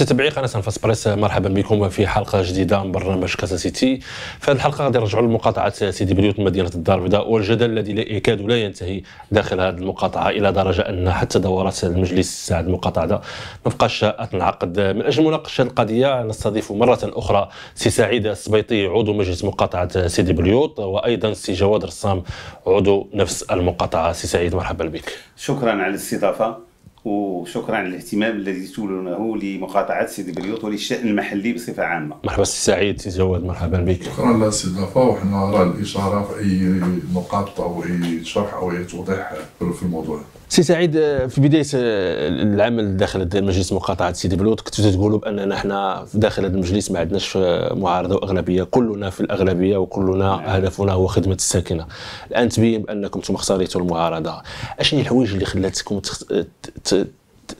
وتتبعي قناه أنفاس بريس. مرحبا بكم في حلقه جديده من برنامج كازا سيتي. في هذه الحلقه غادي نرجعوا لمقاطعه سيدي بليوط من مدينه الدار البيضاء، والجدل الذي لا يكاد لا ينتهي داخل هذه المقاطعه، الى درجه ان حتى دورات المجلس تاع المقاطعه ما بقاش تنعقد. من اجل مناقشه القضيه نستضيف مره اخرى سي سعيد السبيطي عضو مجلس مقاطعه سيدي بليوط، وايضا سي جواد رسام عضو نفس المقاطعه. سي سعيد مرحبا بك. شكرا على الاستضافه وشكرا على الاهتمام الذي تولونه لمقاطعه سيدي بليوط وللشان المحلي بصفه عامه. مرحبا سي سعيد. سي جواد مرحبا بك. شكرا على الاستضافه، وحنا راه الاشاره في اي نقاط او اي شرح او اي توضيح في الموضوع. سي سعيد، في بدايه العمل داخل مجلس مقاطعه سيدي بليوط كنتوا تقولوا باننا حنا داخل هذا المجلس ما عندناش معارضه واغلبيه، كلنا في الاغلبيه وكلنا هدفنا هو خدمه الساكنه. الان تبين بانكم انتم اختاريتوا المعارضه. اشني الحوايج اللي خلاتكم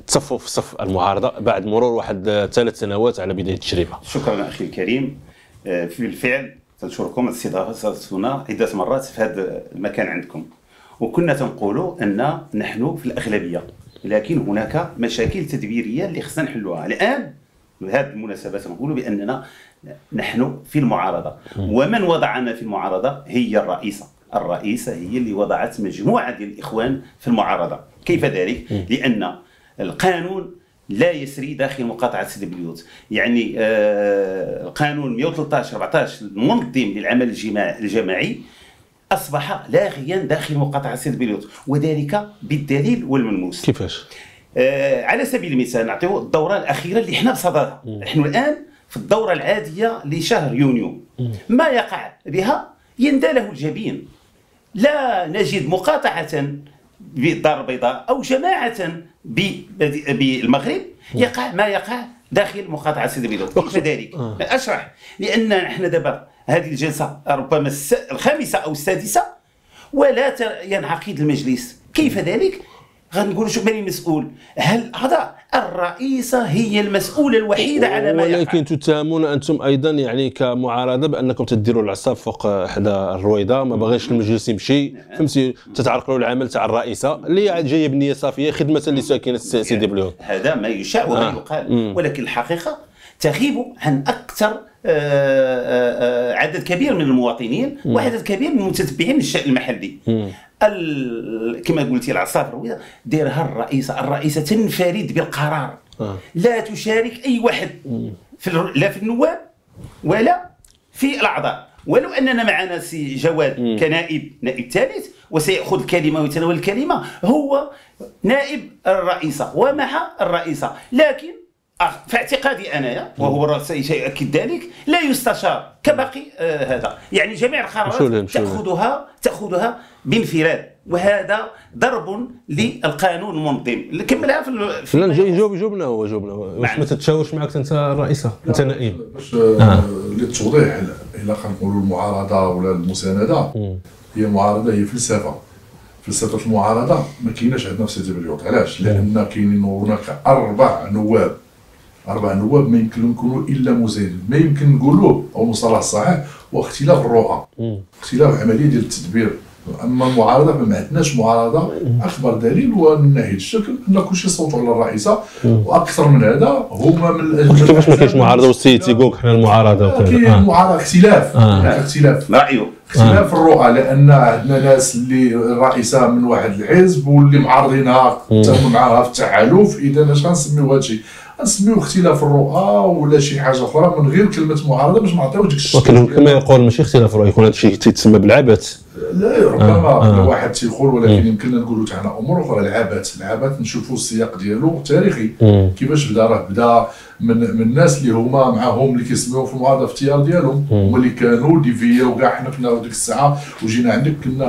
تصفوا في صف المعارضه بعد مرور واحد 3 سنوات على بدايه التجربه؟ شكرا اخي الكريم. في الفعل تنشكركم استضافتونا عده مرات في هذا المكان عندكم، وكنا تنقولوا ان نحن في الاغلبيه لكن هناك مشاكل تدبيريه اللي خصنا نحلوها. الان بهذه المناسبه نقولوا باننا نحن في المعارضه، ومن وضعنا في المعارضه هي الرئيسه هي اللي وضعت مجموعه ديال الاخوان في المعارضه. كيف ذلك؟ لان القانون لا يسري داخل مقاطعه سيدي بليوط، يعني القانون 113/14 المنظم للعمل الجماعي اصبح لاغيا داخل مقاطعه سيدي بليوط، وذلك بالدليل والملموس. كيفاش؟ على سبيل المثال نعطيو الدوره الاخيره اللي حنا بصددها. نحن الان في الدوره العاديه لشهر يونيو، ما يقع بها يندى له الجبين. لا نجد مقاطعه بالدار البيضاء او جماعه بالمغرب يقع ما يقع داخل مقاطعه سيدي بليوط. كيف ذلك؟ اشرح. لان نحن دابا هذه الجلسه ربما الخامسه او السادسه ولا ينعقد المجلس. كيف ذلك؟ غنقول شو من المسؤول؟ هل هذا الرئيسه هي المسؤوله الوحيده على ما يقع؟ ولكن تتهمون انتم ايضا يعني كمعارضه بانكم تديروا العصا فوق حدا الرويضه، ما باغيش المجلس يمشي، فهمتي؟ تتعرقلوا العمل تاع الرئيسه اللي جايه بنيه صافيه خدمه لساكنه سيدي بليوط. هذا ما يشاء وما يقال، ولكن الحقيقه تغيب عن اكثر عدد كبير من المواطنين وعدد كبير من المتتبعين للشأن المحلي. كما قلتي العصافر ديرها الرئيسه تنفرد بالقرار، لا تشارك اي واحد لا في النواب ولا في الاعضاء. ولو اننا معنا سي جواد كنائب نائب ثالث وسيأخذ الكلمه ويتناول الكلمه، هو نائب الرئيسه ومع الرئيسه، لكن في اعتقادي انايا وهو سيؤكد ذلك لا يستشار كباقي هذا، يعني جميع القرارات تاخذها بانفراد، وهذا ضرب للقانون المنظم. نكملها في لا جاوبنا واش ما تتشاورش معك انت الرئيسه انت نائب؟ باش للتوضيح، الا كنقولوا المعارضه ولا المسانده، هي المعارضه هي فلسفه المعارضه ما كايناش عندنا في سيدي بليوط. علاش؟ لان كاينين هناك 4 نواب ما يمكن نكونوا الا مزينين، ما يمكن نقولوا او مصطلح صحيح واختلاف الرؤى، اختلاف العمليه ديال التدبير. اما المعارضه فما عندناش معارضه. اكبر دليل هو من ناحيه الشكل ان كلشي صوتوا على الرئيسه، واكثر من هذا هما من كيفاش ما كاينش معارضه والسيد تيقول حنا المعارضه وكذا. كاين معارضه اختلاف رايه، اختلاف الرؤى، لان عندنا ناس اللي الرئيسه من واحد الحزب واللي معارضينها تم معاها في التحالف. اذا اش غنسميو هذا الشيء؟ نسميو اختلاف الرؤى ولا شي حاجه اخرى من غير كلمه معارضه باش نعطيو ديك الشيء. ولكن كما يقول ماشي اختلاف الرؤى، يكون هذا الشيء تيتسمى بالعبث. لا ربما واحد تيقول، ولكن يمكننا نقولوا حتى حنا امور اخرى. العبث نشوفوا السياق ديالو التاريخي كيفاش بدا. راه بدا من الناس اللي هما معاهم اللي كيسميو في المعارضه في التيار ديالهم، هما اللي كانوا ديفيا وكاع. حنا كنا ديك الساعه وجينا عندك كنا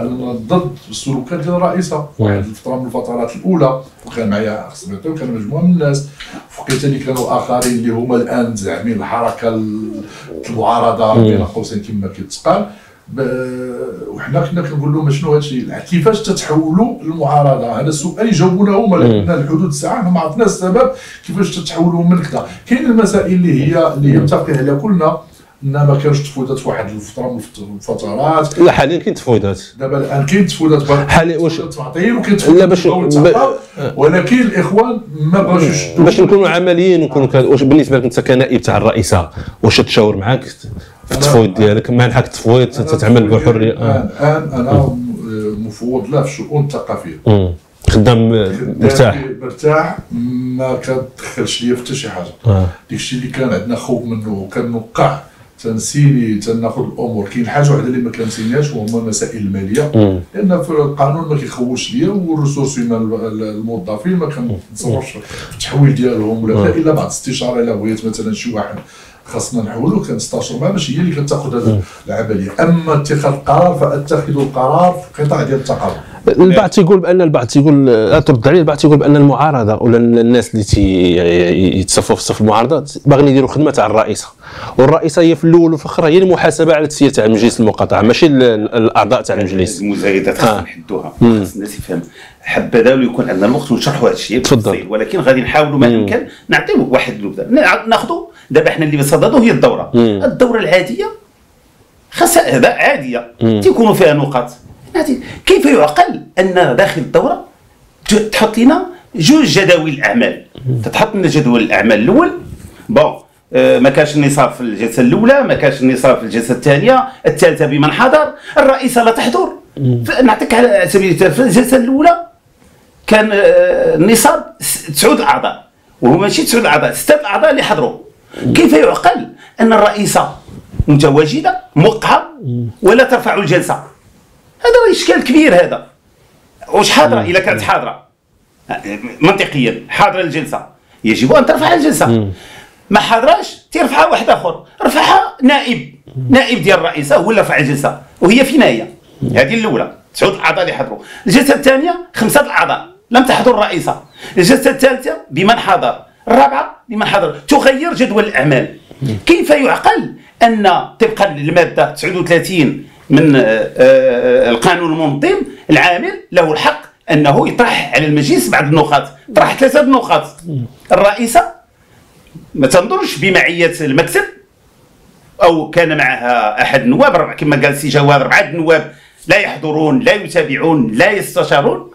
ضد السلوكات ديال الرئيسه واحد الفتره من الفترات الاولى، وكان معايا اخ سبيطي وكان مجموعه من الناس. وكذلك كانوا اخرين اللي هما الان زعمين الحركه المعارضه بين قوسين كما كيتقال. وحنا كنا كنقول لهم شنو هذا الشيء؟ كيفاش تتحولوا للمعارضه؟ هذا السؤال يجاوبونا هما، لان الحدود الساعه حنا ما عرفناش السبب كيفاش تتحولوا من كذا. كاين المسائل اللي هي متفقين عليها كلنا، ما كانوش تفويضات واحد الفتره من الفترات. لا حاليا كاين تفويضات، دابا الان كاين تفويضات حاليا واش تعطيل وكاين تفويضات ولكن الاخوان ما بغاوش. باش نكونوا عمليين ونكونوا واش بالنسبه لك انت كنائب تاع الرئيسه واش تشاور معاك في التفويض ديالك منحك التفويض تتعمل بحريه؟ الان انا مفوض له في الشؤون الثقافيه، خدام مرتاح مرتاح، ما كتدخلش ليا في حتى شي حاجه. داكشي اللي كان عندنا خوف منه كنوقع تنسيني تناخذ الامور. كاين حاجه واحده اللي ما كنسيناش وهما المسائل الماليه، لان في القانون ما كيخوش ليا، والريسورس الموظفين ما كنتصورش في التحويل ديالهم ولا الا بعد استشاره. الا بغيت مثلا شي واحد خاصنا نحولو كنستاشر معاه باش هي اللي كتاخذ هذه العمليه. اما اتخاذ القرار فاتخذ القرار في القطاع ديال التقاضي. البعض تيقول بان البعض تيقول ترد عليه، البعض تيقول بان المعارضه ولا الناس اللي يتصفوا في صف المعارضه باغيين يديروا خدمه تاع الرئيسه، والرئيسه هي في الاول وفي الاخر هي المحاسبه على التسيير تاع مجلس المقاطعه ماشي الاعضاء تاع المجلس. المزايدات خاصنا نحدوها، خاص الناس يفهم حبذا ويكون عندنا الوقت ونشرحوا هذا الشيء بالتفصيل، ولكن غادي نحاولوا ما يمكن نعطيوه واحد الوقت ناخذوا. دابا حنا اللي بصددوا هي الدوره، الدوره العاديه خاصها اعضاء عاديه تيكونوا فيها نقاط. كيف يعقل ان داخل الدوره تحط لنا جوج جداول الاعمال؟ تتحط لنا جدول الاعمال الاول بون ما كانش النصاب في الجلسه الاولى، ما كانش النصاب في الجلسه الثانيه، الثالثه بمن حضر، الرئيسه لا تحضر. نعطيك على سبيل المثال في الجلسه الاولى كان النصاب 9 اعضاء، وهما ماشي 9 اعضاء، 6 اعضاء اللي حضروا. كيف يعقل ان الرئيسه متواجده موقعه ولا ترفع الجلسه؟ هذا راه اشكال كبير. هذا واش حاضره؟ الا كانت حاضره منطقيا حاضره الجلسه يجب ان ترفع الجلسه، ما حاضراش ترفعها واحد اخر، رفعها نائب، نائب ديال الرئيسه هو اللي رفع الجلسه وهي في نهايه. هذه الاولى 9 اعضاء اللي حضروا، الجلسه الثانيه 5 اعضاء لم تحضر الرئيسه، الجلسه الثالثه بمن حضر، الرابعه بمن حضر. تغير جدول الاعمال. كيف يعقل ان طبقا للماده 39 من القانون المنظم العامل له الحق انه يطرح على المجلس بعض النقاط؟ طرح 3 نقاط. الرئيسه ما تنظرش بمعيه المكتب او كان معها احد النواب كما قال سي جواد، 4 نواب لا يحضرون لا يتابعون لا يستشارون.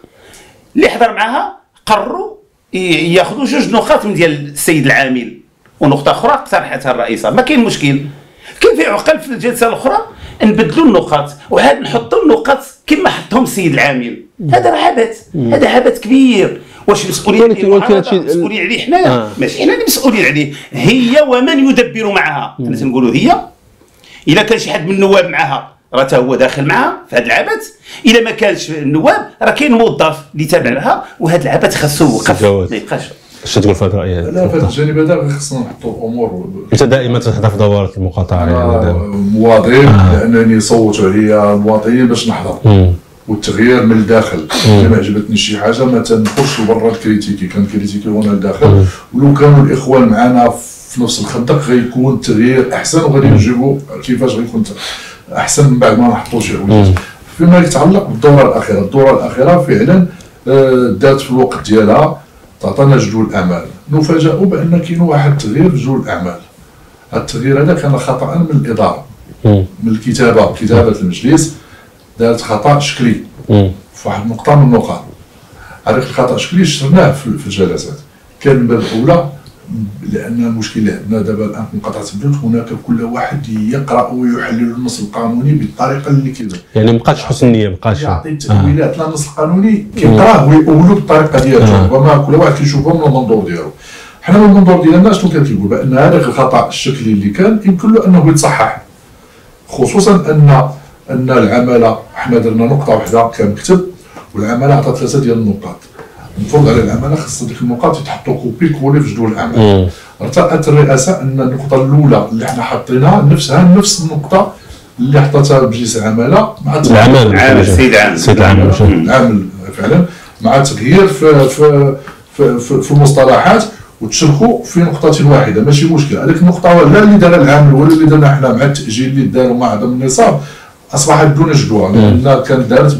اللي حضر معها قرروا ياخذوا 2 نقاط من ديال السيد العامل ونقطه اخرى اقترحتها الرئيسه، ما كاين مشكل. كيف يعقل في الجلسه الاخرى نبدلوا النقاط وعاد نحطوا النقاط كما حطهم السيد العامل؟ هذا عبث، هذا عبث كبير. واش المسؤوليه المسؤولين عليه حنايا؟ ماشي حنا اللي مسؤولين عليه، هي ومن يدبر معها. حنا تنقولوا هي الا كان شي حد من النواب معها راه تا هو داخل معها في هذا العبث، الا ما كانش النواب راه كاين موظف اللي تابع لها، وهذا العبث خاصو يوقف ما يبقاش. اش تقول في هذا الراي؟ لا في الجانب هذا خصنا نحطوا الامور. انت دائما تحضر في دورات المقاطعه يعني مواطن، لانني صوت عليا المواطنين باش نحضر، والتغيير من الداخل. ما عجبتني شي حاجه ما تنخرجش لبرا الكريتيكي، كنكريتيكي هنا لداخل. ولو كانوا الاخوان معنا في نفس الخندق غيكون التغيير احسن، وغادي نجيبوا كيفاش غيكون احسن من بعد ما نحطوا شي حوايج. فيما يتعلق بالدوره الاخيره، الدوره الاخيره فعلا دات في الوقت ديالها، تعطينا جدول الاعمال، نفاجأوا بان كاين واحد التغيير في جدول الاعمال. هذا التغيير هذا كان خطأ من الاداره، من الكتابه، كتابه المجلس دارت خطأ شكلي في واحد النقطه من النقاط. هذاك الخطأ الشكلي شرناه في الجلسات، كان من باب الاولى لان المشكل اللي عندنا دابا الان في مقاطعه بلوت هناك كل واحد يقرا ويحلل النص القانوني بالطريقه اللي كيبغي، يعني مابقاش حسن النيه، مابقاش يعطي التأويلات. لا النص القانوني كيقراه ويؤولو بالطريقه ديالو، وما كل واحد كيشوفه من المنظور ديالو. حنا من المنظور ديالنا شنو كنقولوا؟ بان هذاك الخطا الشكلي اللي كان يمكن له انه يتصحح، خصوصا ان العماله حنا درنا نقطه واحده كمكتب، والعماله عطات 3 ديال النقاط. المفروض على العماله خاص هذيك النقاط يتحطوا كوبي كولي في جدول الاعمال. ارتأت الرئاسه ان النقطه الاولى اللي حنا حاطينها نفسها نفس النقطه اللي حطتها مجلس العماله مع العامل فعلا، مع تغيير في المصطلحات، وتشركوا في نقطه واحده ماشي مشكل. هذيك النقطه لا اللي دارها العامل ولا اللي دارنا حنا مع التاجيل اللي داروا مع عدم النصاب اصبحت دون جدوى، لان كانت دارت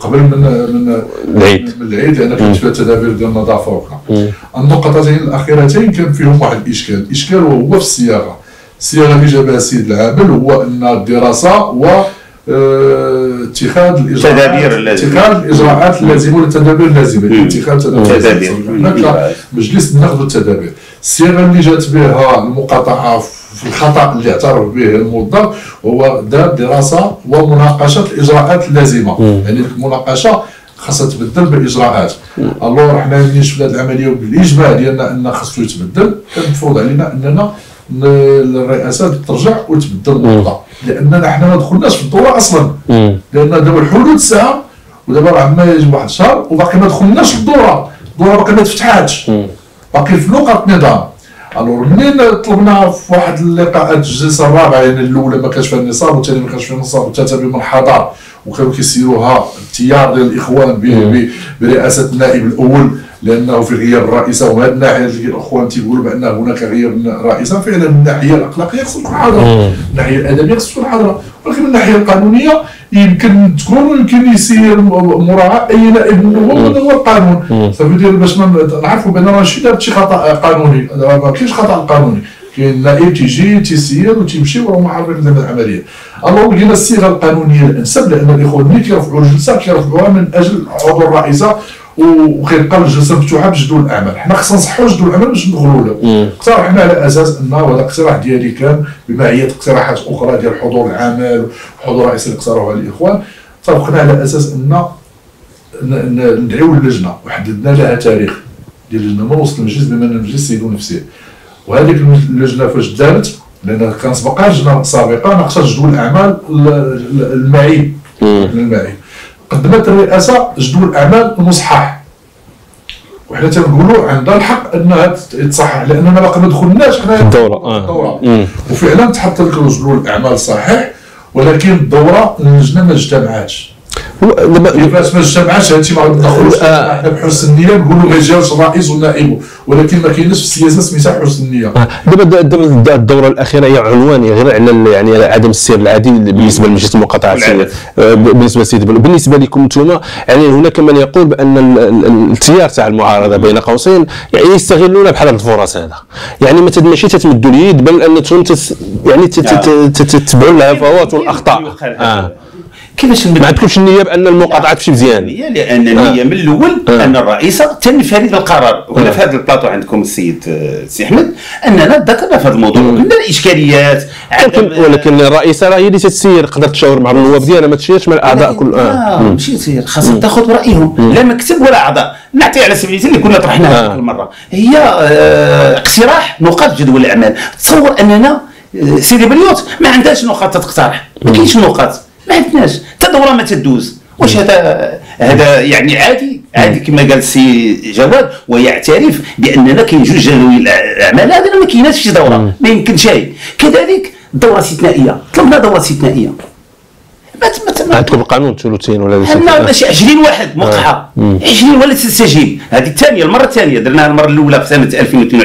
قبل من العيد، لان كانت فيها تدابير ديال النظافه وكذا. النقطتين الاخيرتين كان فيهم واحد الاشكال، الاشكال وهو في الصياغه. الصياغه اللي جابها السيد العامل هو ان الدراسه و اتخاذ الاجراءات اللازمه والتدابير اللازمه، اتخاذ تدابير. مجلس ناخذ التدابير. الصيغه اللي جات بها المقاطعه في الخطا اللي اعترف به الموظف هو دار دراسه ومناقشه الاجراءات اللازمه، يعني المناقشه خاصها تبدل بالاجراءات. الوغ حنا ملي شفنا هذه العمليه بالاجماع ديالنا ان خاصو يتبدل، كان مفروض علينا اننا الرئاسات ترجع وتبدل الوضع، لاننا حنا ما دخلناش في الدوره اصلا، لان دابا الحدود ساعه ودابا راه ما يجب واحد الشهر وباقي ما دخلناش في الدوره، الدوره باقي ما تفتحاتش، باقي في نقط نظام. الوغ منين طلبنا في واحد اللقاءات الجلسه الرابعه، يعني الاولى ما كانش فيها النصاب والثانيه ما كانش فيها النصاب والثالثه بالمنحدر، وكانوا كيسيروها التيار ديال الاخوان برئاسه النائب الاول لانه في غياب الرئيسه، وهذه الناحيه الاخوان تيقولوا بان هناك غياب الرئيسه، فعلا من الناحيه الاخلاقيه خص تكون حاضره، من الناحيه الادبيه خص تكون حاضره، ولكن من الناحيه القانونيه يمكن تكون ويمكن يسير مراعاه اي نائب منهم هذا هو القانون. صافي دير باش نعرفوا بان راه ماشي دارت شي خطا قانوني، ما كاينش خطا قانوني، كاين نائب تيجي تيسير وتيمشي وراهم عارفين بدا العمليه. الوغ لقينا الصيغه القانونيه الانسب، لان الاخوان ملي كيرفعوا الجلسه كيرفعوها من اجل عضو الرئيسه وكيبقى الجلسه مفتوحه بجدول الاعمال، حنا خصنا نصحوا جدول الاعمال باش ندخلوا له. اقترحنا على اساس انه هذا اقتراح ديالي كان بمعيه اقتراحات اخرى ديال حضور العمل وحضور رئيس اللي اقترحوها الاخوان، اتفقنا على اساس ان ندعيو اللجنه وحددنا لها تاريخ ديال اللجنه من وسط المجلس، بما ان المجلس سيد نفسه. وهذيك اللجنه فاش دارت، لان كان سبقها لجنه سابقه ناقشات جدول الاعمال المعين، قدمت الرئاسه جدول اعمال مصحح، وحنا تنقولوا عندها الحق انها تصحح، لاننا باقي ما دخلناش حنا الدوره. وفعلا تحط لك جدول الاعمال صحيح، ولكن الدوره اللجنه ما اجتمعاتش. كيفاش ما اجتمعاتش؟ هادشي ما غندخلوش، حنا بحسن النيه نقولوا ما جاوش الرئيس ونائبه، ولكن ما كاينش في السياسه سميتها حسن النيه. دابا الدوره الاخيره هي عنوان غير على يعني على عدم السير العديل بالنسبه لمجلس المقاطعه، بالنسبه لسيدي بليوط. بالنسبه لكم انتم، يعني هناك من يقول بان التيار تاع المعارضه بين قوسين يعني يستغلون بحال هاد الفرص هذا، يعني ماشي تتمدوا اليد، بل انتم يعني تتبعوا الهفوات والاخطاء. كيفاش ما عندكمش النيه بان المقاطعه تمشي مزيان؟ لان النيه من الاول ان الرئيسه تنفرد القرار، وهنا في هذا البلاطو عندكم السيد سي احمد اننا ذكرنا في هذا الموضوع قلنا الاشكاليات، ولكن الرئيسه راه هي اللي تسير، تقدر تشاور مع النواب ديالها، ما تشيرش مع الاعضاء كل ماشي تسير، خاصها تاخذ رايهم، لا مكتب ولا اعضاء. نعطي على سبيل المثال اللي كنا طرحناها كل مره، هي اقتراح نقاط جدول الاعمال. تصور اننا سيدي بليوط ما عندهاش نقاط تقترح، ما كاينش نقاط، ما عندناش حتى دوره ما تدوز. واش هذا يعني عادي كما قال السي جواد، ويعترف باننا كاين جوج جداول الاعمال، هذا ما كايناش شي دوره، ما يمكنش هي. كذلك دوره استثنائيه، طلبنا دوره استثنائيه، ما عندكم القانون الثلثين ولا حنا ماشي 20 واحد موقعه 20 ولا تستجيب. هذه الثانيه، المره الثانيه درناها، المره الاولى في سنه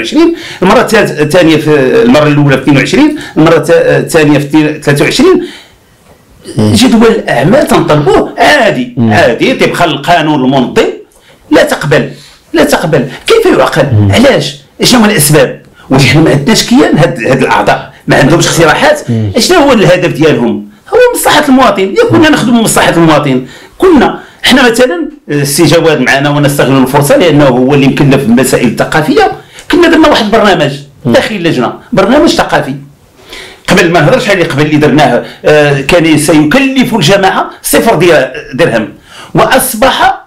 2022، المره الثانيه في المره الاولى في 22، المره الثانيه في 23. جدول الاعمال تنطلبوه عادي طبقا القانون المنظم، لا تقبل. كيف يعقل؟ علاش؟ شنو الاسباب؟ واش حنا ما عندناش كيان هاد الاعضاء؟ ما عندهمش اقتراحات؟ شنو هو الهدف ديالهم؟ هو مصلحه المواطن، كنا نخدموا مصلحه المواطن، كنا حنا مثلا السي جواد معنا ونستغل الفرصه لانه هو اللي يمكن في المسائل الثقافيه، كنا درنا واحد البرنامج داخل اللجنه، برنامج ثقافي. قبل ما نهضرش عليه، قبل اللي درناه كان سيكلف الجماعه 0 درهم، واصبح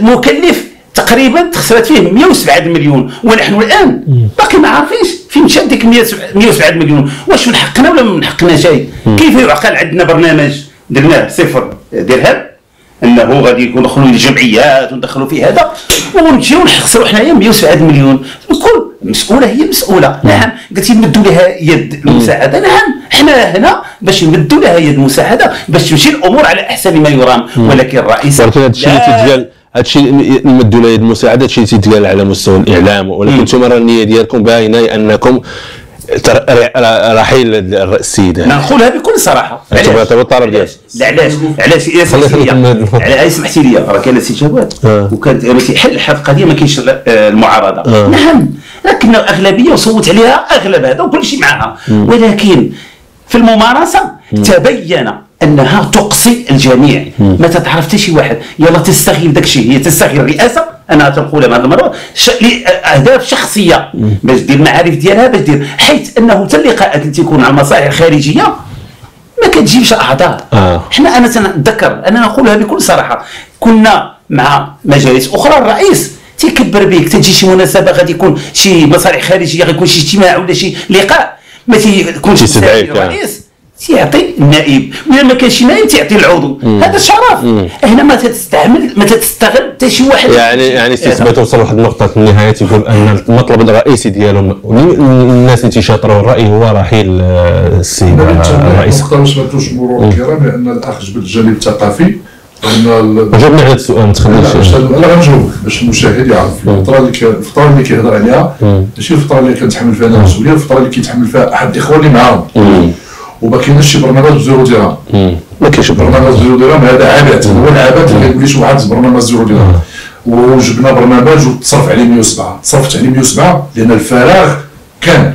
مكلف تقريبا، خسرت فيه 107 مليون، ونحن الان باقي ما عارفينش فين مشات ديك 107 مليون، واش من حقنا ولا من حقنا شيء؟ كيف يعقل عندنا برنامج درناه 0 درهم انه غادي يكون ندخلوا للجمعيات وندخلوا في هذا ونمشيو نخسروا حنايا 107 مليون؟ الكل مسؤوله، هي مسؤوله. نعم قلتي نمدوا لها يد المساعده، نعم حنا هنا باش نمدوا لها يد المساعده باش تمشي الامور على احسن ما يرام، ولكن الرئيس، ولكن هذا الشيء اللي تيتقال، هذا الشيء نمدوا لها يد المساعده، هذا الشيء تيتقال على مستوى الاعلام، ولكن انتم راه النيه ديالكم باينه انكم رحيل السيد يعني. نقولها بكل صراحه. علاش علاش سمحتي لي راه كان السيد جواد وكانت تيحل القضيه ما كاينش المعارضه. نعم راه كنا اغلبيه وصوت عليها اغلب هذا وكل شيء معها، ولكن في الممارسه تبين انها تقصي الجميع. ما تتعرف حتى شي واحد يلا تستغل داك الشيء، هي تستغل الرئاسه. انا تنقولها هذه المره لاهداف شخصيه باش دير المعارف ديالها، باش دير حيث انه حتى اللقاءات اللي تيكون على المصالح الخارجيه ما كتجيبش اعضاء. حنا انا تنتذكر انا نقولها بكل صراحه، كنا مع مجالس اخرى الرئيس تيكبر بيك، تجي شي مناسبه غادي يكون شي مصالح خارجيه، غيكون شي اجتماع ولا شي لقاء، ما تيكونش تيستدعيك الرئيس تيعطي النائب، ولا ما كانش نائب تيعطي العضو. هذا الشرف. هنا ما تستعمل ما تستغل حتى شي واحد. يعني سي توصل لواحد النقطه في النهايه تيقول ان المطلب الرئيسي ديالهم الناس اللي تيشاطروا الراي هو رحيل السيد الرئيس. ما نقدروش نقولوا الكرام لان الاخ جبد الجانب الثقافي. جاوبني على هذا السؤال ما تخليش. انا غنجاوبك باش المشاهد يعرف الفتره اللي كيهضر عليها ماشي الفتره اللي كنتحمل فيها انا المسؤوليه، الفتره اللي كيتحمل فيها احد الاخوان اللي معاهم. وما كاينش شي برنامج بزيرو درهم. ما كاينش برنامج بزيرو درهم، هذا عبث، هو العبث اللي كيقول لي شي واحد برنامج بزيرو درهم. وجبنا برنامج وتصرف عليه 107، تصرفت عليه 107 لأن الفراغ كان.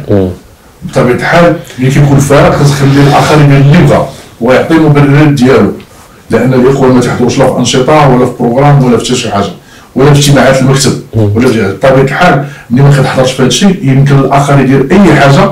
بطبيعة الحال ملي كيكون فراغ كتخلي الآخرين يلقى ويعطي المبررات ديالو، لأن الإخوان ما تيحضروش لا في أنشطة ولا في بروغرام ولا في حتى شي حاجة، ولا في اجتماعات المكتب، ولا في بطبيعة الحال ملي ما كتحضرش في هذا الشيء يمكن الآخر يدير أي حاجة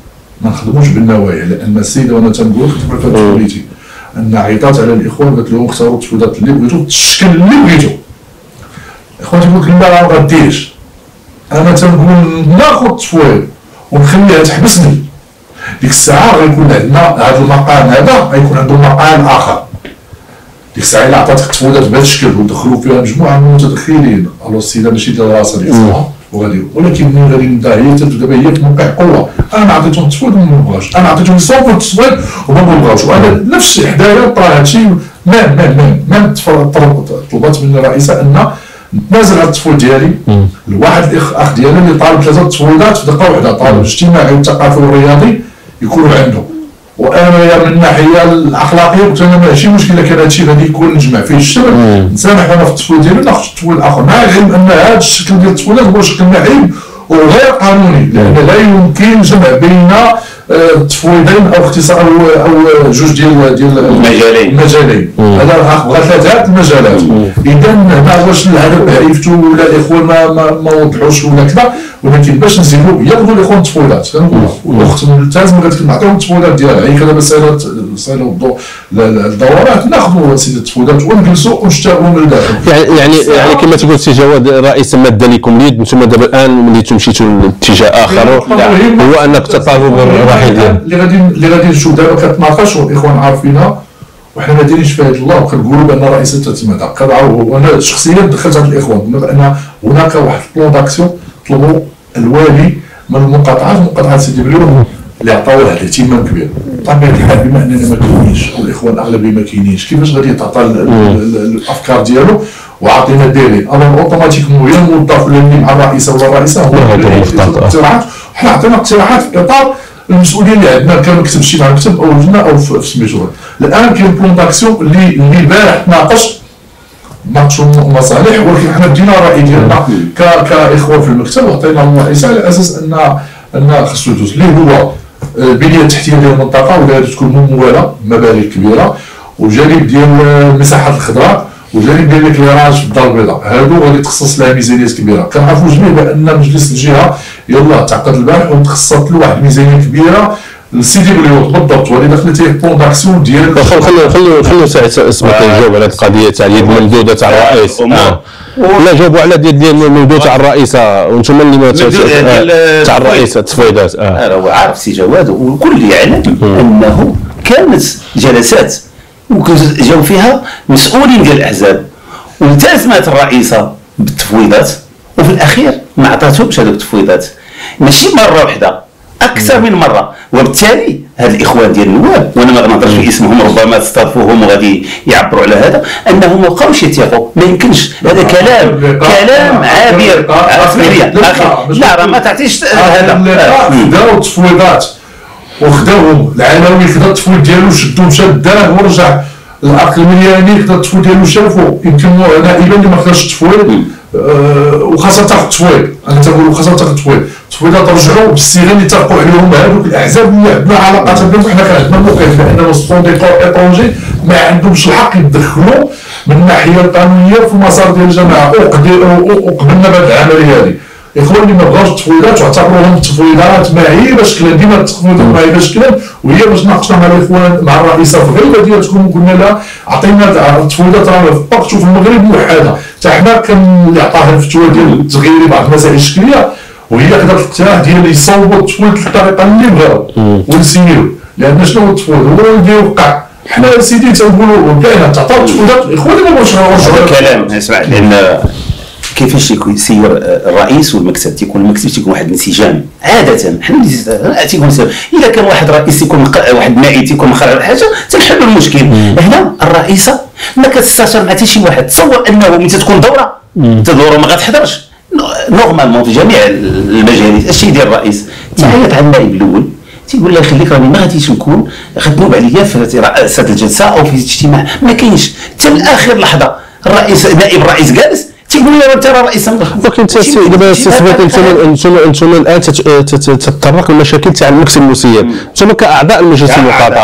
ما نخدموش بالنوايا، لان السيده وانا تنقول كنت برفات وليتي ان عيطات على الاخوان قالت لهم اختاروا التفويضات اللي بغيتو بالشكل اللي بغيتو. الاخوان تيقول لك لا ما غاديش. انا تنقول ناخذ التفويض ونخليها تحبسني. ديك الساعه غيكون عندنا هذا المقام، هذا غيكون عنده مقام اخر. ديك الساعه اللي عطاتك التفويضات بهذا الشكل ودخلوا فيها مجموعه من المتدخلين، الو السيده ماشي ديال راسها ديال وغادي، ولكن ملي غادي نبدا هي دابا هي في موقع قوه. انا عطيتهم التصويت وما بغاوش، انا عطيتهم الصوت والتصويت وما بغاوش، وانا نفس الشيء حدايا طرا هادشي. ما طلبت من الرئيسه ان نتنازل على التصويت ديالي لواحد الاخ ديالي اللي طالب 3 تصويتات في دقه واحده، طالب الاجتماعي والثقافي والرياضي يكونوا عنده. وانا من الناحيه الاخلاقيه قلت انا ماشي مشكله كان هادشي غادي يكون نجمع فيه الشر، نسامح انا في التصويت ديالي ناخذ التصويت الاخر، مع العلم ان هذا الشكل ديال التصويتات هو شكل معيب وغير قانوني، لان لا يمكن جمع بين تصويتين او اختصار او جوج ديال المجالين. هذا الاخ بغى 3 المجالات. اذا هنا واش الهدف عرفتوا ولا الاخوان ما وضحوش ولا كذا، ولكن باش نزيدوا ياخذوا الاخوان التفويضات كنقولها، والاخت ملتزم كنعطيهم التفويضات ديالها. هي كذا مساله صالوا الدورات ناخذوا سيدي التفويضات ونجلسوا ونشتاقوا من الداخل. يعني كما تقول سي جواد الرئيس مد لكم اليد، نتوما دابا الان ملي مشيتوا لاتجاه اخر هو انك تطالب بالرحيل اللي غادي نشوف دابا كتناقشوا الاخوان عارفينها وحنا ما دايرينش في هذا الله، وكنقولوا بان الرئيس تتمادى قضعوا. وانا شخصيا دخلت على الاخوان بان هناك واحد البلان داكسيون طلبوا الوالي من مقاطعه سيدي بليوط اللي عطاو لها الاهتمام كبير. بطبيعه الحال بما اننا ما كاينينش والاخوان الاغلبيه ما كاينينش، كيفاش غادي تعطى الافكار ديالو وعطينا ديري انا اوتوماتيكمون هي الموظف ولا اللي مع الرئيسه ولا الرئيسه هو اللي يعطينا اقتراحات. حنا عطينا اقتراحات في اطار المسؤوليه اللي عندنا كنكتب شي مع المكتب او لجنه او في سميتو. الان كاين بلان داكسيون اللي البارح ناقشوا مصالح، ولكن حنا بدينا الراي ديالنا كاخوان في المكتب وعطينا الرئيسه على اساس ان خصو يدوز اللي هو البنيه التحتيه ديال المنطقه ولا تكون مموله مبالغ كبيره، وجانب ديال المساحات الخضراء، وجانب ديال الكليراج في الدار البيضاء. هادو غادي تخصص لها ميزانيات كبيره. كنعرفوا جميع بان مجلس الجهه يلاه تعقد البارح وتخصصت له واحد الميزانيه كبيره سيدي بليوط بالضبط، ولكن خليتيه بون داكسيون ديال خلو سعيد السبيطي يجاوب على القضيه تاع اليد ممدوده تاع الرئيس. لا جاوبوا على اليد الممدوده تاع الرئيسه، وانتم اللي تاع الرئيسه التصفيدات. راه عارف سي جواد والكل يعلم انه كانت جلسات وجاو فيها مسؤولين ديال الاحزاب والتزمت الرئيسه بالتفويضات، وفي الاخير ما عطاتهمش هذوك التفويضات، ماشي مره واحده، اكثر من مره. وبالتالي هاد الاخوان ديال النواب، وانا ما غنهضرش باسمهم ربما تستضفوهم وغادي يعبروا على هذا، انهم ما بقاوش يتيقوا. ما يمكنش هذا كلام عابر. لا راه ما تعطيش هذا. داو التفويضات وخداوهم العلوي، خدا التفويض ديالو شدو مشى داه ورجع، العقل الملياني خدا التفويض ديالو شافو. يمكن نائبا اللي ما خداش التفويض وخاصة تاخد تفويض، انا تنقول وخاصة تاخد تفويض، تفويضات رجعوا بالصيغه اللي اتفقوا عليهم هذوك الاحزاب اللي عندنا علاقات بهم. حنا كنعندنا موقف بان لو سونديكور ايطونجي ما عندهمش الحق يتدخلوا من الناحيه القانونيه في المسار ديال الجماعه. وقبلنا بهذه العمليه هذه، الاخوان اللي ما بغاوش التفويضات واعتبروهم التفويضات ماهي باش كلا ديما التفويضات ماهي باش كلا، وهي باش ناقشنا مع الاخوان مع الرئيسه في الغيبه ديالتكم وقلنا لها عطينا التفويضات راه في الوقت وفي المغرب موحده. حتى حنا كنعطاها الفتوى ديال تغيير بعض المسائل الشكليه، وهي كذا الاقتراح ديال يصوبوا التفويض بالطريقه اللي بغاو ونسيروا. لان شنو هو التفويض؟ هو اللي وقع. حنا سيدي تنقولوا كاينه تعطى التفويضات، الاخوان ما بغاوش يرجعوا الكلام. اسمع، لان كيفاش يسير الرئيس والمكتب؟ تيكون المكتب تيكون واحد الانسجام عاده. حنا تيكون اذا كان واحد رئيس تيكون واحد نائب تيكون مخرج الحاجه تنحلوا المشكل. هنا الرئيسه ما كتستشر مع حتى شي واحد. تصور انه ملي تكون دوره الدوره ما غاتحضرش نورمالمون في جميع المجالس. الشيء ديال الرئيس تعيط على النائب الاول تيقول له خليك راني ما غاديش نكون، غتنوب عليا في رئاسه الجلسه او في الاجتماع. ما كاينش حتى لاخر لحظه الرئيس نائب الرئيس جالس تيقول لي انت راه رئيس. ولكن دابا السي سبيطي انتم الان تتطرق للمشاكل تاع المكتب المسير. انتم كاعضاء المجلس المقاطع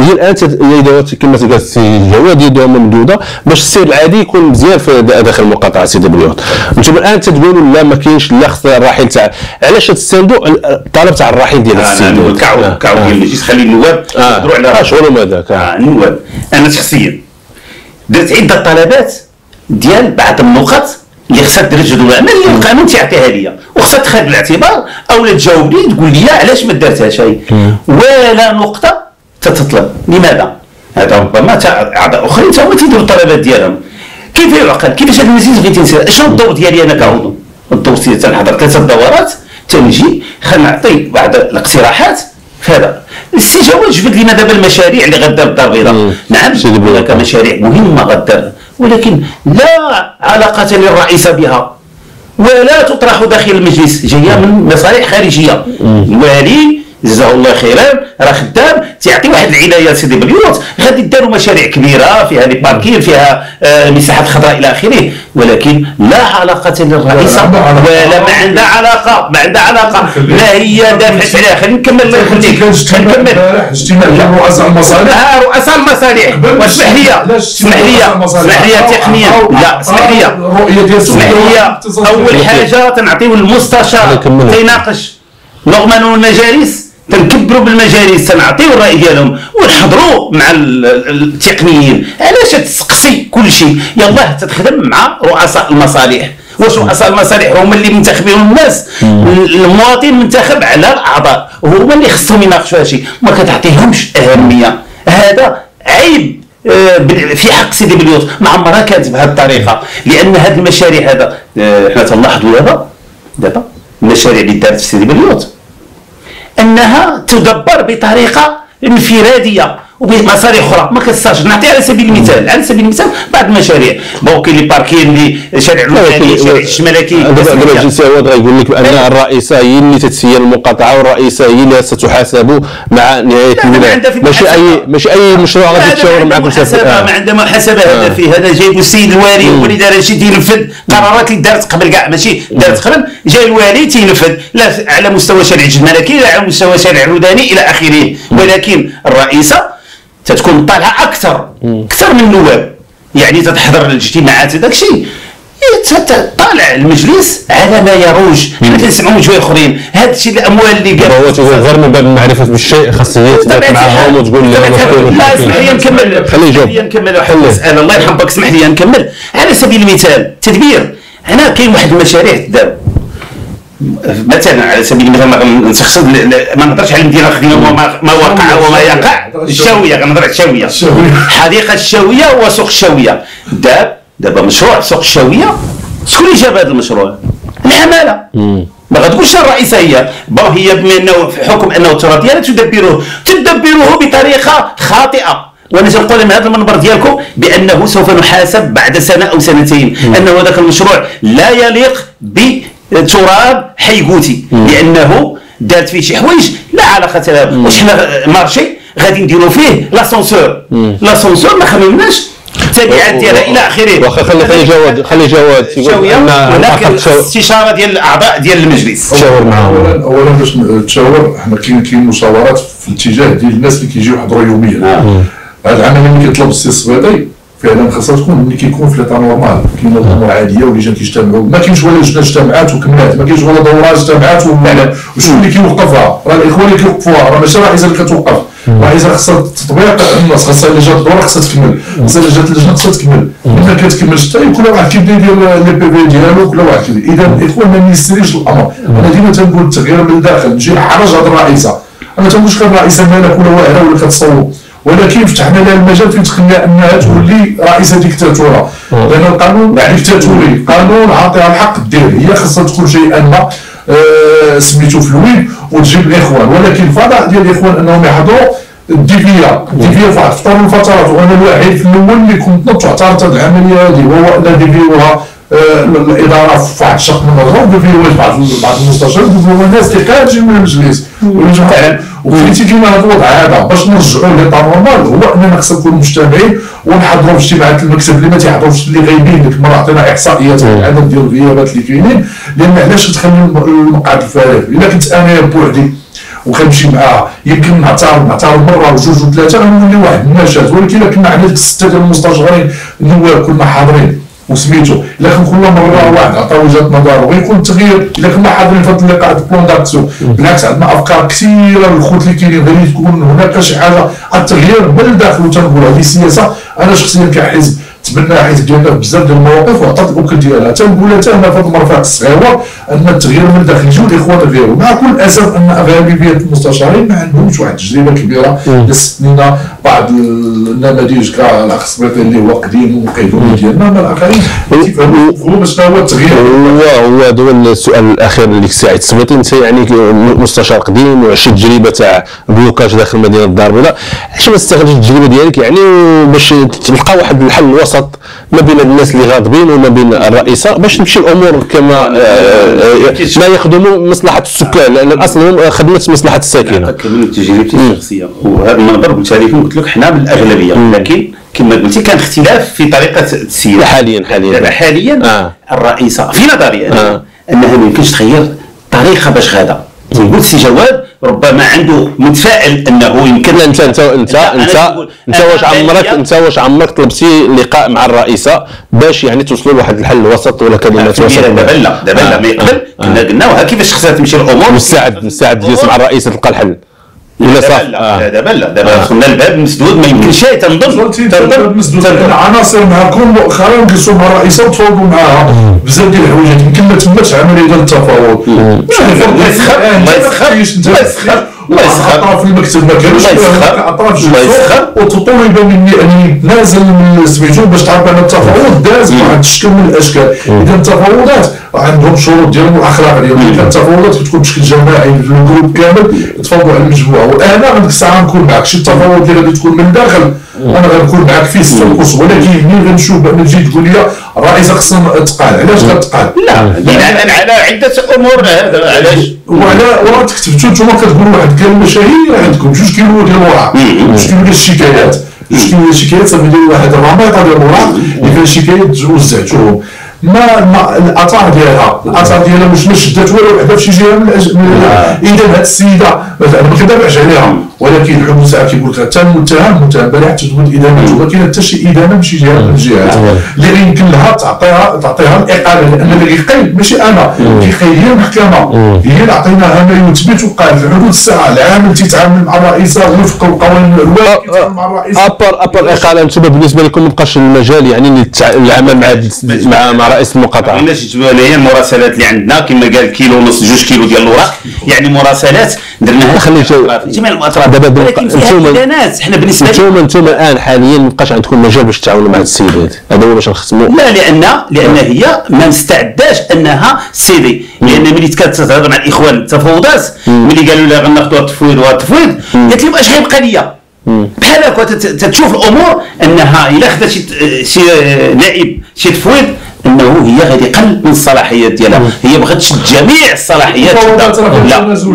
هي الان الادارات كما قال السي جواد يدها ممدوده باش السير العادي يكون مزيان في داخل المقاطعه سيدي بليوط. انتم الان تقولوا لا ما كاينش، لا خص الرحيل تاع، علاش تستندوا الطلب تاع الرحيل ديال السيد؟ كعو ديال المجلس خلي النواب يهضروا على شغلهم هذاك. النواب انا شخصيا درت عده طلبات ديال بعض النقط اللي خصها دير جدول اعمال اللي القانون تيعطيها ليا، وخصها تاخذ بالاعتبار او لا تجاوب لي تقول لي علاش ما درتهاش هي ولا نقطه تتطلب. لماذا؟ هذا ربما اعضاء اخرين حتى هما تيديروا الطلبات ديالهم. كيف يعقل؟ كيفاش هذا المجلس بغيت ينسير؟ شنو الدور ديالي انا كعضو؟ الدور ديالي تنحضر 3 دورات تنجي خنعطي بعض الاقتراحات في هذا. السي جواد جبد لنا دابا المشاريع اللي غدار الدار البيضاء. نعم هناك مشاريع مهمه غدار، ولكن لا علاقة للرئيس بها ولا تطرح داخل المجلس، جاية من مصالح خارجية. الوالي جزاه الله خيرا راه خدام تيعطي واحد العناية لسيدي بليوط، غادي داروا مشاريع كبيرة فيها لي باركين فيها مساحات خضراء إلى آخره، ولكن لا علاقة للرئيسة ولا ما عندها علاقة، ما عندها علاقة، لا هي دافعت عليها. خلينا نكمل اجتماع ديال رؤساء المصالح، رؤساء المصالح. واسمح لي تقنيا، لا اسمح لي أول حاجة تنعطيو المستشار تيناقش، رغم انه المجالس تنكبروا بالمجالس تنعطيو الراي ديالهم ونحضروا مع التقنيين. علاش تسقسي كل شيء؟ يلاه تتخدم مع رؤساء المصالح. واش رؤساء المصالح هما اللي منتخبين الناس؟ المواطن منتخب على الاعضاء، هما اللي خصهم يناقشوا هذا الشيء، ما كتعطيهمش اهميه. هذا عيب في حق سيدي بليوط، ما عمرها كانت بهذه الطريقه. لان هذه المشاريع هذا حنا تنلاحظوا دابا المشاريع اللي دارت في سيدي بليوط انها تدبر بطريقه انفراديه وبمصاري اخرى ما كتستاجر. نعطي على سبيل المثال بعض المشاريع، بون كاين لي باركين لي شارع الملكي، شارع الشمالكي. دابا الجي سي عواد غايقول لك بان الرئيسه هي اللي تتسير المقاطعه، والرئيسه هي اللي ستحاسب مع نهايه الولاء، ماشي اي مشروع غادي تشاور معكم محاسبه. ما عندها محاسبه هدفيه، هذا جايب السيد الوالي هو اللي دار هادشي، تينفذ قرارات اللي دارت قبل كاع، ماشي دارت قبل، جاي الوالي تينفذ، لا على مستوى شارع الشمالكي لا على مستوى شارع الروداني الى اخره. ولكن الرئيسه تتكون طالعه اكثر من النواب، يعني تتحضر الاجتماعات. داك الشيء تطالع المجلس على ما يروج. حنا كنسمعوا جوي اخرين هذا الشيء الاموال اللي قالوا هو غير من باب المعرفه بالشيء خاصيه تتابع معاهم وتقول لا اسمح لي نكمل واحد المساله الله يرحم باك. اسمح لي نكمل على سبيل المثال التدبير. هنا كاين واحد المشاريع تدار مثلا على سبيل المثال نستقصد ما نهضرش على المدينه الخدمه ما وقع وما يقع. الشاويه غنهضر على الشاويه، حديقه الشاويه وسوق الشاويه. دابا مشروع سوق الشاويه شكون اللي جاب هذا المشروع؟ العماله. ما غتقولش الرئيسه هي بون، هي بما انه حكم انه التراب ديالها تدبروه بطريقه خاطئه. وانا تنقول من هذا المنبر ديالكم بانه سوف نحاسب بعد سنه او سنتين انه هذاك المشروع لا يليق بتراب حيكوتي لانه دارت فيه شي حوايج لا علاقه لها. واش حنا مارشي غادي نديرو فيه لاسونسور؟ لاسونسور ما خممناش التبعات ديالها الى اخره. واخا خلي جواد ولكن الاستشاره ديال الاعضاء ديال المجلس تشاور معاهم. اولا باش نتشاور حنا كاين مشاورات في الاتجاه ديال الناس اللي كيجيو يحضروا يوميا. هاد العمليه اللي كيطلب السي السبيطي فعلا خاصها تكون ملي كيكون في ليطا نورمال، كاين الامور عاديه واللجان كيجتمعوا، ما كاينش ولا لجنه اجتماعات وكملات، ما كاينش ولا دورات اجتماعات ولا وشكون اللي كيوقفها؟ راه الاخوان اللي كيوقفوها راه ماشي الرئيسه اللي كتوقف، الرئيسه خاصها التطبيق الناس، خاصها لجنه الدوره خاصها تكمل، خاصها لجنه اللجنه خاصها تكمل، ما كتكملش حتى كل واحد كيدير لي بي بي ديالو كل واحد كيدير. اذا الاخوان ما يسريش الامر، انا ديما تنقول التغيير من الداخل، تجي الحرج هاد الرئيسه، انا ما تنقولش كان الرئيسه مالك ولا واعره ولا كتصوب، ولكن فتحنا لها المجال فين تخليها انها تولي رئيسه ديكتاتوره، لان القانون ديكتاتوري، قانون عاطيها الحق دير، هي خاصها تكون شيئا ما سميتو في الويب وتجيب الاخوان، ولكن الفضاء ديال الاخوان انهم يحضروا الديفيه في فتره من الفترات. وانا الوحيد في الاول اللي كنت نضبط اعترضت هذه العمليه هذه وهو ان ديفيوها الاداره في واحد الشق من النظام، ديفيوها بعض المستشارين، ديفيوها الناس اللي خارجين من المجلس والجمعيات. وفهمتي كيما هذا الوضع هذا باش نرجعوا ليطا نورمال هو اننا خصنا نكونوا مجتمعين ونحضروا في اجتماعات المكتب اللي ما تيحضروش اللي غايبين. ديك المره عطينا احصائيات على العدد ديال الغيابات اللي كاينين، لان علاش تخلي المقعد الفارغ؟ الا كنت انا بوحدي وكنمشي معاها يمكن نعترض مره وجوج وثلاثه غنولي واحد النشاط، ولكن الا كنا عندنا ديك السته ديال المستشارين النواب كنا حاضرين وسميتو، الا كان كل مره واحد عطى وجهه نظر ويكون التغيير، الا كنا حاضرين في هذه اللقاءات بلون داكسو، بالعكس عندنا افكار كثيره للخوت اللي كاينين، غير تكون هناك شي حاجه. التغيير من الداخل وتنقول هذه سياسه انا شخصيا كحزب تبناها، حيت ديالنا بزاف ديال المواقف وعطات الاكل ديالها، تنقول حتى هنا في هذه المرفأ الصغيره ان التغيير من الداخل يجيو الاخوان ديالو، مع كل الاسف ان غالبيه المستشارين ما عندهمش واحد التجربه كبيره. لنا بعض النماذج كالاخ السبيطي اللي هو قديم وقيدوني ديالنا، ما الاخرين كيفهموا شنو هو التغيير. هو هذا هو السؤال الاخير اللي سعيد السبيطي، انت يعني مستشار قديم وعشت تجربه تاع بلوكاج داخل مدينه الدار البيضاء، علاش ما استغلتش التجربه ديالك يعني باش تلقى واحد الحل وسط ما بين الناس اللي غاضبين وما بين الرئيسه باش تمشي الامور كما ما يخدموا مصلحه السكان، لان الاصل هم خدمه مصلحه الساكنه. نعطيك من تجربتي الشخصيه، وهذا المنبر قلت لكم قلت لك حنا بالاغلبيه، لكن كما قلتي كان اختلاف في طريقه السير. حاليا الرئيسه في نظري انها ما يمكنش تغير الطريقه باش غادا. تنقول السي جواد ربما عنده متفائل انه يمكن. انت واش عمرك طلبتي لقاء مع الرئيسه باش يعني توصلوا لواحد الحل وسط ولا كلمه وسط؟ دابا لا ما يقبل. كنا قلنا كيفاش خصها تمشي الامور. مستعد تجلس مع الرئيسه تلقى الحل ولا صح؟ دابا وصلنا لباب مسدود ما يمكنش تنضرب مسدود. العناصر معكم مؤخرا جلسوا مع الرئيسه وتفاوضوا معاها بزاف ديال الحوايج، يمكن ما تماش عمليه ديال التفاوض. الله يسخر في المكتب ما كانوش الله يسخر وتطلب مني ان يتنازل من سميتو باش تعرف ان التفاوض داز بواحد الشكل من الاشكال. اذا التفاوضات عندهم شروط ديالهم واخلاق ديالهم، كانت التفاوضات كتكون بشكل جماعي الجروب كامل يتفاوضوا على المجموعه. وانا غاديك الساعه نكون معك شي تفاوض اللي غادي تكون من الداخل انا غنكون معك فيه السلقوس، ولكن ملي غنشوف بان تجي تقول لي الرئيسه خصها تقال، علاش غتقال؟ لا على عده امور هذا علاش؟ وعلى تكتبتو نتوما كتقولوا واحد الكلمه شهيره عندكم 2 كيلو ديال الورق، 2 كيلو ديال الشكايات، صافي ديال واحد الرميطه ديال الورق اللي كان شكايات تجوز زعتوهم. ما الاثار ديالها، الاثار ديالها ما شدات والو وحده في شي جهه من اذا هذه السيده ما كندافعش عليها، ولكن الحكم ساعه كيقول لك حتى المتهم بلا حتى تكون ادانته، ما كاين حتى شي ادانه بشي جهه من الجهات اللي يمكن لها تعطيها الاقاله، لان اللي كيقيد ماشي انا، كيقيد هي المحكمه، هي اللي عطيناها ما يثبت وقع في حدود الساعه، العامل تيتعامل مع الرئيسه وفق القوانين الواجب تيتعامل مع الرئيسه. ابار الاقاله انتم بالنسبه لكم ما بقاش المجال يعني العمل مع رئيس المقاطعه. علاش تبان هي المراسلات اللي عندنا كما قال كيلو ونص 2 كيلو ديال الوراق، يعني مراسلات درناها في جميع الاطراف. دابا حنا بالنسبه نتوما الان حاليا ما بقاش عندكم مجال باش تعاونوا مع هاد السيد هذا هو باش نختموا. لا لان هي ما مستعداش انها سيدي، لان ملي كتهضر مع الاخوان التفاوضات ملي قالوا لها غناخذوا التفويض وهذا التفويض قالت لهم اش غيبقى ليا بحال هكا، تتشوف الامور انها الا خدات شي نائب شي تفويض انه هي غادي يقل من الصلاحيات ديالها، هي ما غاتش جميع الصلاحيات.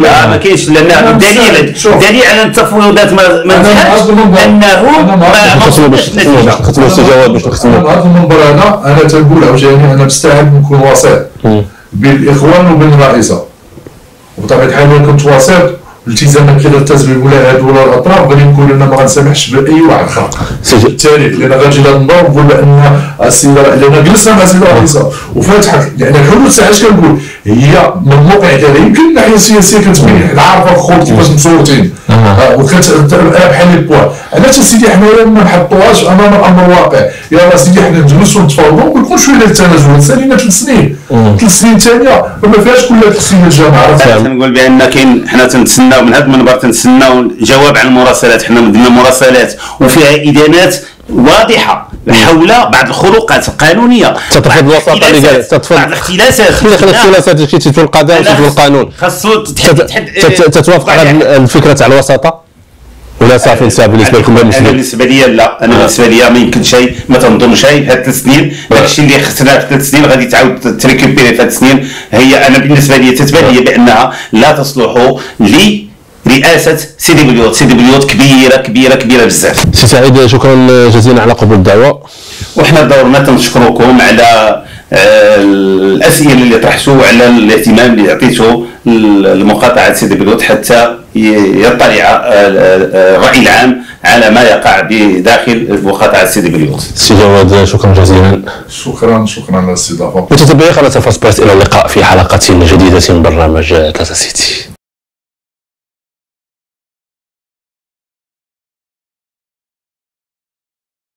لا ما كاينش، لان الدليل على التفاوضات ما نجحش انه ما وصلش للنتيجه. خصنا الجواب باش نختموا هذا المنبر هذا. انا تنقول عاوتاني انا مستعد نكون وسيط بين الاخوان وبين الرئيسه، وبطبيعه الحال الا كنت وسيط التزاما كذا التزوير ولا هادو ولا الاطراف غادي نقول انا ما غنسامحش باي واحد اخر بالتالي، لان غنجي لهاد النور نقول بان السيده، لان جلسنا مع السيده الرئيسه وفاتحه، لان الحدوث اش كنقول هي من الموقع ديالها يمكن الناحيه السياسيه كتبين حنا عارفه الخوت كيفاش مصوتين بحال لي بوان. علاش سيدي حنايا ما نحطوهاش امام الامر الواقع؟ يلاه سيدي حنا نجلسوا نتفاوضوا ونكون شويه ديال التنازل، سالينا 3 سنين 3 سنين ثانيه وما فيهاش كلها تسنين الجامعه. كنقول بان كاين حنا تنتسناو من هذا المنبر، تنتسناو جواب عن المراسلات. حنا مدنا مراسلات وفيها ادانات واضحه حول بعض الخروقات القانونيه، تطرح الوساطه اللي قالت بعض الاختلافات، الاختلافات اللي كتشوف القضاء وكتشوف القانون خاصو تتوافق على الفكره تاع الوساطه ولا صافي نساب بالنسبه لكم؟ بالنسبه لي لا، انا بالنسبه لي ما يمكن شيء، ما تنظن شيء. هاد 3 سنين داكشي اللي خسرناه في 3 سنين غادي تعاود تريكوبيري في هاد 3 سنين. هي انا بالنسبه لي تتبان لي بانها لا تصلح لي رئاسة سيدي بليوط. سيدي بليوط كبيرة كبيرة كبيرة بزاف. سي سعيد شكرا جزيلا على قبول الدعوة، وحنا دورنا تنشكركم على الأسئلة اللي طرحتوا وعلى الاهتمام اللي عطيتوا لمقاطعة سيدي بليوط حتى يطلع الرأي العام على ما يقع بداخل مقاطعة سيدي بليوط. سي جواد شكرا جزيلا. شكرا على الاستضافة. متتبعي قناة فاس برس، إلى اللقاء في حلقة جديدة من برنامج كازا سيتي.